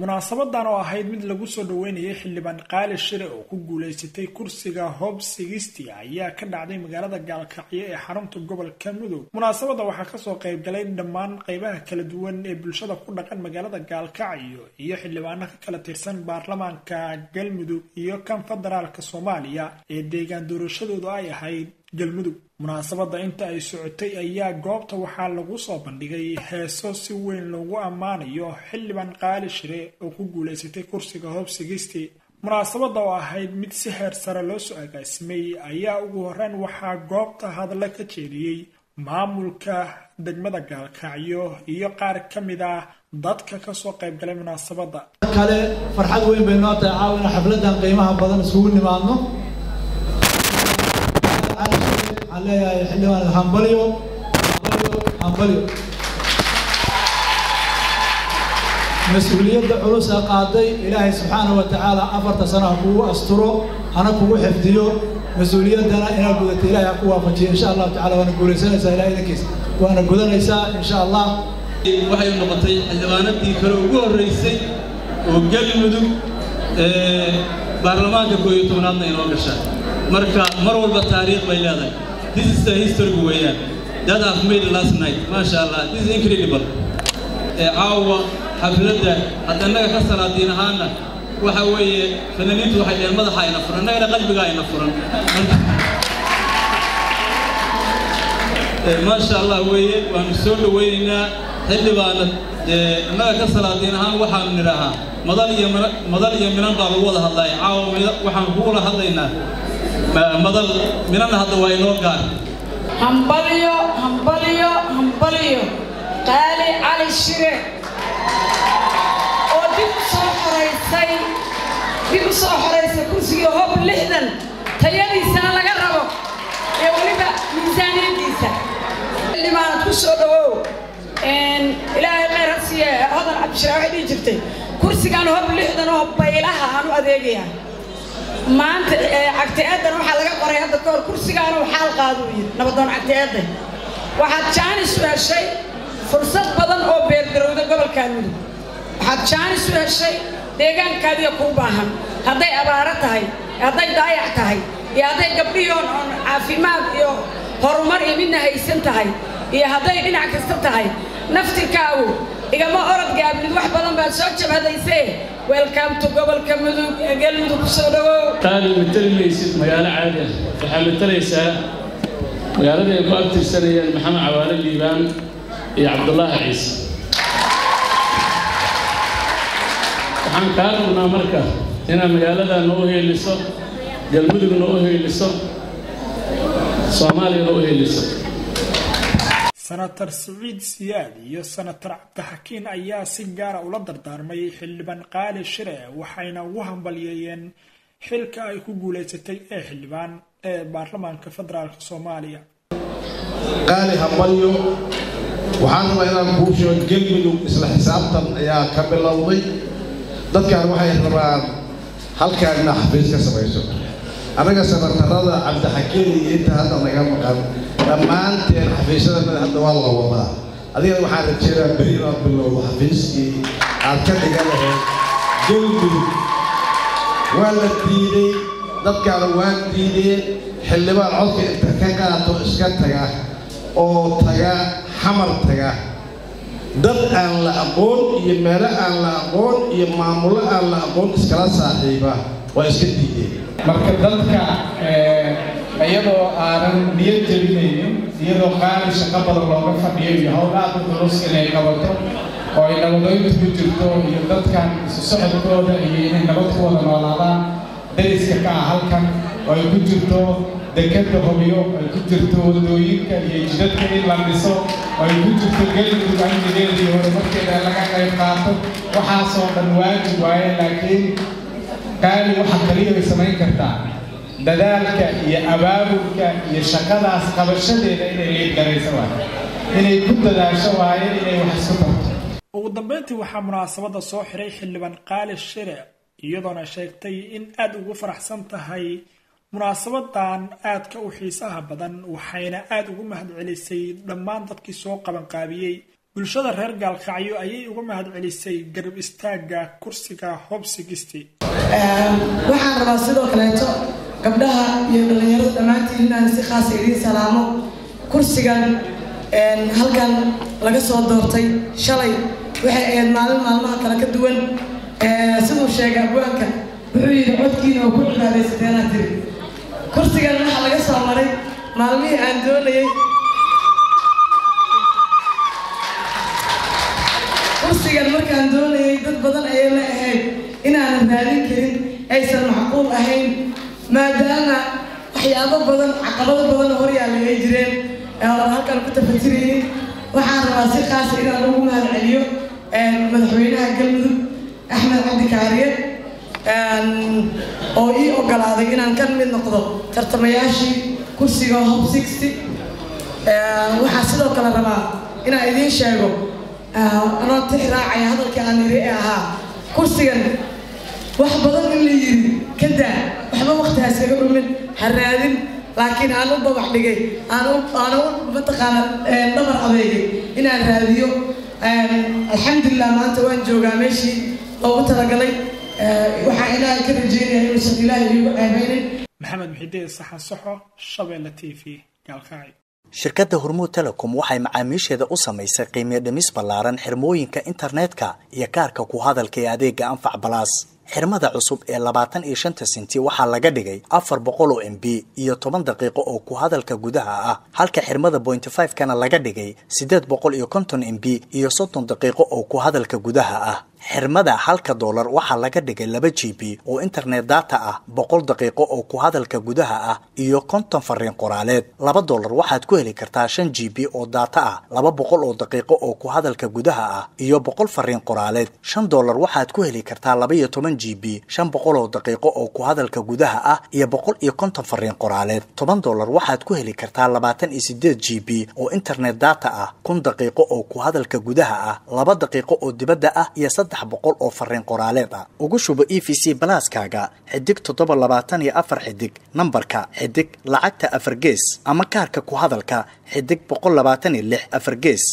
munaasabaddan oo ahayd mid lagu soo dhaweynayay xildhibaan qaali shire oo ku guuleysatay kursiga hoob 60 ayaa ka dhacday magaalada Galkacyo ee xarunta gobolka Mudug. Munaasabadda waxaa ka soo qayb galay dhammaan qaybaha kala duwan ee bulshada ku dhaqan magaalada Galkacyo iyo xildhibaano ka kala tirsan baarlamaanka Galmudug iyo kan federaalka Soomaaliya ee deegaan doorashadoodu ay ahayd Galmudug. Munaasabadda inta ay socotay ayaa goobta waxaa lagu soo bandhigay heeso si weyn loogu ammaanayo xildhibaan qaali shire oo ku guuleysatay kursiga hoob 60. Munaasabadda oo ahayd mid si heer sare loo soo agaasimay ayaa ugu horreyn waxaa goobta hadallo ka jeediyay maamulka degmada Galkacyo iyo qaar ka mid ah dadka ka soo qayb galay munaasabadda. Kale farxad weyn bay noo tahay caawina xafladan qiimaha badan isugu nimaadno. على حلوان الهامبليو هامبليو مسؤولية عروس قاضي إلهي سبحانه وتعالى أفرت سنة قوة أسطره أنا قوة حفديو مسؤولية أنا إلى قدرة إلهي قوة فجي إن شاء الله تعالى وأنا قول سنة إلهي نكيس وأنا قدر نساء إن شاء الله وحي النقطي حلوان أبدي كروقوه الرئيسي وقال المدو برلمان كويت ونعطي نوكشا مركا مرور بالتاريخ بيلاده. This is the history we have that I've made last night. MashaAllah, this is incredible. Our haflada, hadanaga ka salatin ahana, waxa weeye fananiintu waxay leeyihiin madaxa ina furan, anaga qalbiga ina furan. MashaAllah weeye waan soo dhaweynaa xildhibaan anaga ka salatin ahan waxaan niraha madal iyo minan baa wada hadlay caawa waxaan ku wada hadlaynaa مدل من هذا وينوكا همبليو همبليو همبليو قالي على الشريك وديك صحرايسي ديك صحرايسي كرسي هوب اللحدن تيالي سالا قربو يا وليبا ميزانية ديسا اللي ما نتوسو دوو إن إلهي غير هسي هذا الأبشراوي دي جبتي كرسي كان هوب اللحدن هوب بايلاها هانو أديقيها ما أنت عكتئادنا وحلاقة قرية الدكتور كرسي قالوا وحلقة ذوي نبضون عكتئاده وحد شان سوى هالشيء فرصة بدن أو بيردرو ده قبل كامل وحد شان سوى هالشيء ديجان كادي كوباهم هذا عبارته هاي هذا ضايعته هاي هذا قبليون عافي ما يو هرمر يمينه هاي سنته هاي هذا ينعك سنته هاي نفط الكاو إذا ما أرد قابل الواحد بدن بتشوف هذا يسيه Welcome to Gobolka Mudug ee Galmudug ku soo dhawow. Taani matalaysid magaalo caadi ah. Waxa matalaysaa magaalada ay ku abtirsanayeen Maxamed Cawaale Liibaan iyo Cabdullaahi Ciise. Waxaan ka rabnaa marka inaan magaalada noo heeliso, Galmudug noo heeliso, Soomaaliya noo heeliso. سناتر سعيد سيادي يا سناتر عبد الحكيم أيا سجارة ولا دردار ما يحلبن قال الشراء وحين وهم بليين حلك أيكو جولت تي حلبان برلمان كفدرال الصومالية قال همبليو وحنو أنا بوشة جلبلو إسلا حسابتن يا كبل الله ضد كان وحين ربان هل كان نحبس كسبايسون أنا كسبت هذا عبد الحكيم ينتهى هذا نجم قام لما أنت حفيظ هذا والله والله هذه الواحد ترى بريرة بالله حفيظي أركان قالها جلبي ولا تيدي ضد كروان تيدي حلبة عطف تكاكا توسكت تجاه أو تجاه حمر تجاه ضد أن لأبون يملا أن لأبون يمامل أن لأبون إسكال صاحبه وإسكت تيدي مركز ضد ayadoo aan niyad jabinayn iyadoo qaali shaqo badan looga fadhiyo iyo howlaha durus inay qabato oo ay nabadooda ku jirto iyo dadkan isu socodkooda iyo inay nabad ku wada noolaadaan dariska ka ah halkan oo ay ku jirto dekadda hobiyo ay ku jirto wadooyinka iyo jidadka in la dhiso oo ay ku jirto Galmudug amnigeedii horumarkeeda laga qayb qaato waxaasoo dhan waajib waaye laakiin qaali waxa kaliya ay samayn kartaa dadaalka iyo abaabulka iyo shaqadaas qabashadeeda inay leedahay sababta inay ku dadaasho waayo inay wax soo qabto ugu dambeyntii waxa munaasabada soo xiray xildhibaan qaali shire iyadoona sheegtay in aad ugu faraxsan tahay munaasabadan aad ka u xiisaha badan waxayna aad ugu mahadcelisay dhammaan dadkii soo qaban qaabiyay bulshada reer Galkacyo ayay uga mahadcelisay garab istaaga kursiga hobsigista waxaan rabaa sidoo kale gabdhaha iyo dhalinyarada dhamaantiin inaan si khaas idin salaamo kursigan halkan laga soo doortay shalay waxay ahayd maalmaha kala ka duwan sidoo sheegay buanka wuxuu yiri codkiina oo ku dhigay sideenad kursigan waxa laga soo maray maalmihii aan doonayay kursigan markaan doonayay dad badan ayay la ahayd inaan raalin karin aysan macquul ahayn maadaama waxyaabo badan caqabado badan hor yaalay jireen halkan ku tafasirayay waxaan rabaa si khaas ah inaan ugu mahadceliyo madaxweynaha Galmudug Axmed Cabdi Kaariye oo ii ogolaaday inaan ka mid noqdo tartamayaashii kursiga Hope 60 waxaan sidoo kale rabaa inaan idiin sheego أنا تحرع على هذا الكلام رائعها كرسيا وحبضن اللي كده وحبضن وقتها سيقول من حرادين لكن أنا بضبح لقي أنا بتقال نمر عليه إن الراديو الحمد لله ما أنت وين جوجا ماشي أو بترجلي وحنا كده جينا يوسف الله يبين محمد محيدي الصحة الشباب التي في القاعي shirkadda hormuud telekom waxay macaamiisheeda u samaysay qiimo dhimis ballaaran xirmooyinka internetka iyo kaarka ku hadalka ee adeega anfac balaas xirmada cusub ee 25 senti waxaa laga dhigay 400 MB iyo 10 daqiiqo oo ku hadalka gudaha ah halka xirmada 0.5 kana laga dhigay 850 MB iyo 30 daqiiqo oo ku hadalka gudaha ah xirmada $1 waxaa laga dhigay 2 GB oo internet data ah 100 daqiiqo oo ku hadalka gudaha ah iyo 50 fariin qoraaleed $2 waxaad ku heli kartaa 5 GB oo data ah 200 oo daqiiqo oo ku hadalka gudaha ah iyo 100 fariin qoraaleed $5 waxaad ku heli kartaa 12 GB 500 oo daqiiqo oo ku hadalka gudaha ah iyo 150 fariin qoraaleed $10 waxaad ku heli kartaa 28 GB oo internet data ah 1000 daqiiqo oo ku hadalka gudaha ah 2 daqiiqo oo dibadda ah iyo 300 oo fariin qoraaleed ah ugu shubo EVC Plus-kaaga xidig 724 xidig nambarka xidig lacagta 4 gees ama kaarka ku hadalka xidig 126 4 gees